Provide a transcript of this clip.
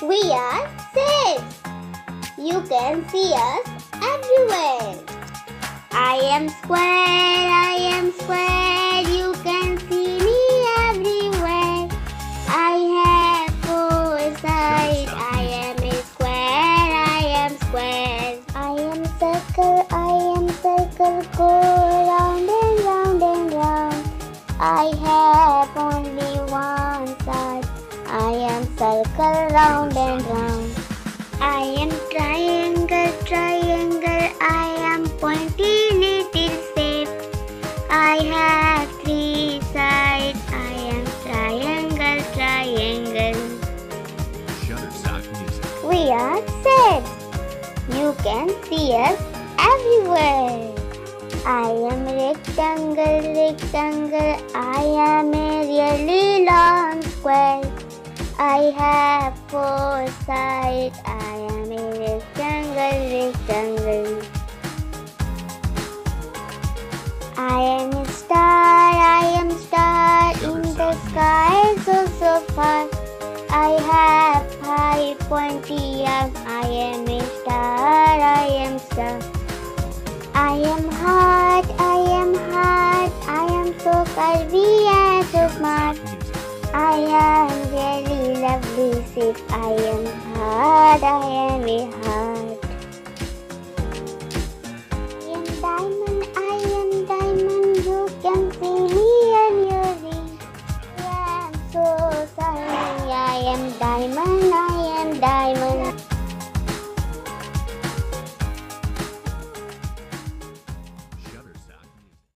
We are six. You can see us everywhere. I am square, I am square. You can see me everywhere. I have four sides. I am a square, I am square. I am circle, I am circle. Go round and round and round. I have only one side. I am circle, round and round. I am triangle, triangle. I am pointy little shape. I have three sides. I am triangle, triangle. The other side music. We are six. You can see us everywhere. I am rectangle, rectangle. I am a really long square. I have four sides. I am a rectangle, rectangle. I am a star, I am star. In the sky so, so far. I have five pointy arms. I am a star, I am star. I am hot, I am hot. I am so curvy and so smart. I am very lovely shape. I am hard, I am a hard.